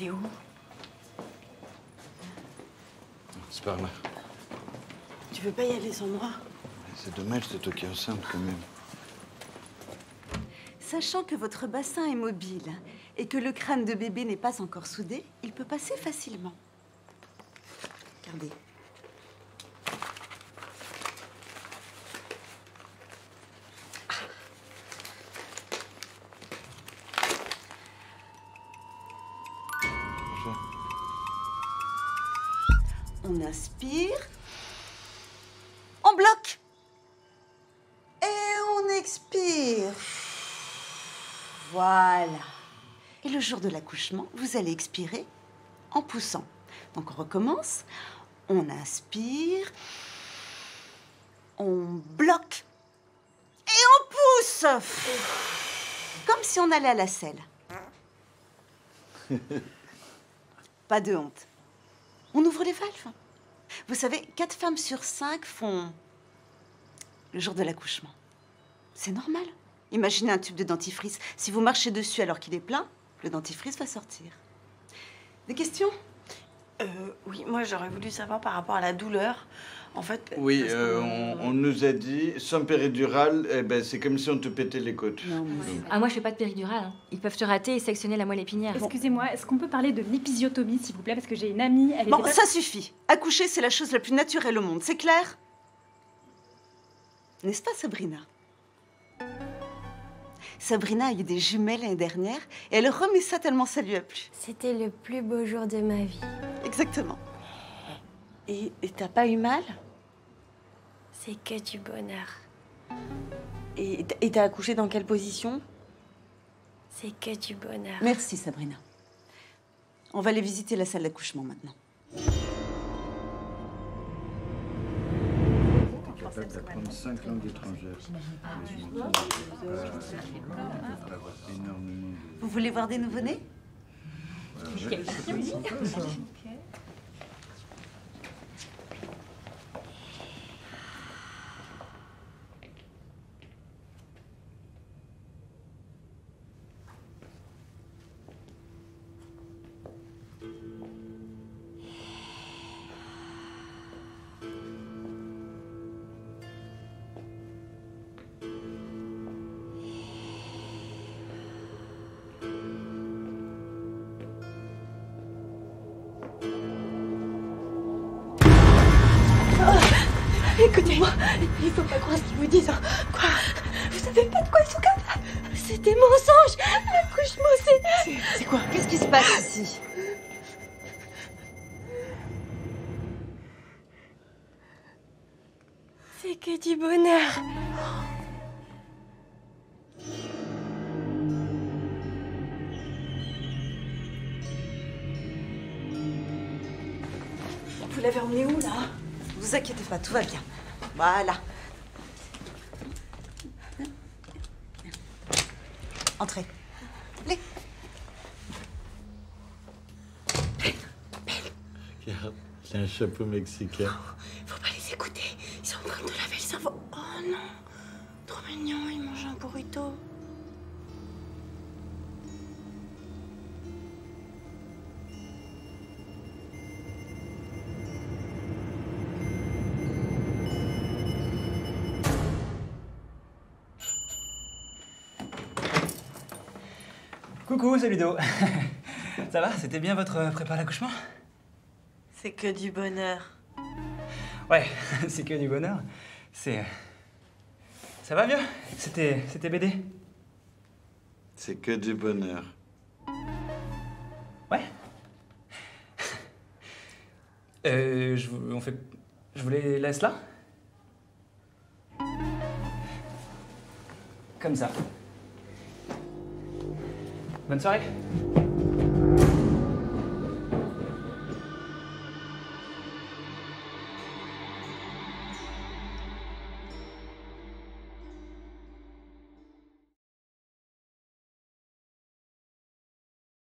C'est où? C'est par là. Tu veux pas y aller sans moi? C'est dommage, c'est toi qui es enceinte quand même. Sachant que votre bassin est mobile et que le crâne de bébé n'est pas encore soudé, il peut passer facilement. Regardez. On inspire, on bloque et on expire. Voilà. Et le jour de l'accouchement, vous allez expirer en poussant. Donc on recommence, on inspire, on bloque et on pousse. Comme si on allait à la selle. Pas de honte. On ouvre les valves. Vous savez, 4 femmes sur 5 font le jour de l'accouchement. C'est normal. Imaginez un tube de dentifrice. Si vous marchez dessus alors qu'il est plein, le dentifrice va sortir. Des questions? Oui, moi j'aurais voulu savoir par rapport à la douleur. En fait, oui, on nous a dit sans péridurale, eh ben, c'est comme si on te pétait les côtes. Non, mais... Ah, moi je fais pas de péridurale. Hein. Ils peuvent te rater et sectionner la moelle épinière. Excusez-moi, est-ce qu'on peut parler de l'épisiotomie s'il vous plaît? Parce que j'ai une amie. Elle bon, ça suffit. Accoucher, c'est la chose la plus naturelle au monde, c'est clair? N'est-ce pas, Sabrina? Sabrina a eu des jumelles l'année dernière et elle remet ça tellement ça lui a plu. C'était le plus beau jour de ma vie. Exactement. Et t'as pas eu mal? C'est que du bonheur. Et t'as accouché dans quelle position? C'est que du bonheur. Merci Sabrina. On va aller visiter la salle d'accouchement maintenant. Apprendre 5 langues étrangères. Vous voulez voir des nouveau-nés? Écoutez-moi, il faut pas croire ce qu'ils vous disent. Quoi? Vous savez pas de quoi ils sont capables? C'est des mensonges. L'accouchement, c'est... C'est quoi? Qu'est-ce qui se passe ici? C'est que du bonheur. Vous l'avez emmené où, là? Ne vous inquiétez pas, tout va bien. Voilà. Entrez. Allez. Regarde, il a un chapeau mexicain. Oh, faut pas les écouter. Ils sont en train de laver le cerveau. Oh non. Trop mignon, ils mangent un burrito. Coucou, c'est Ludo. Ça va? C'était bien votre prépa à l'accouchement? C'est que du bonheur. Ouais, c'est que du bonheur. C'est... Ça va, vieux? C'était BD? C'est que du bonheur. Ouais. Je vous les laisse là? Comme ça. Bonne soirée.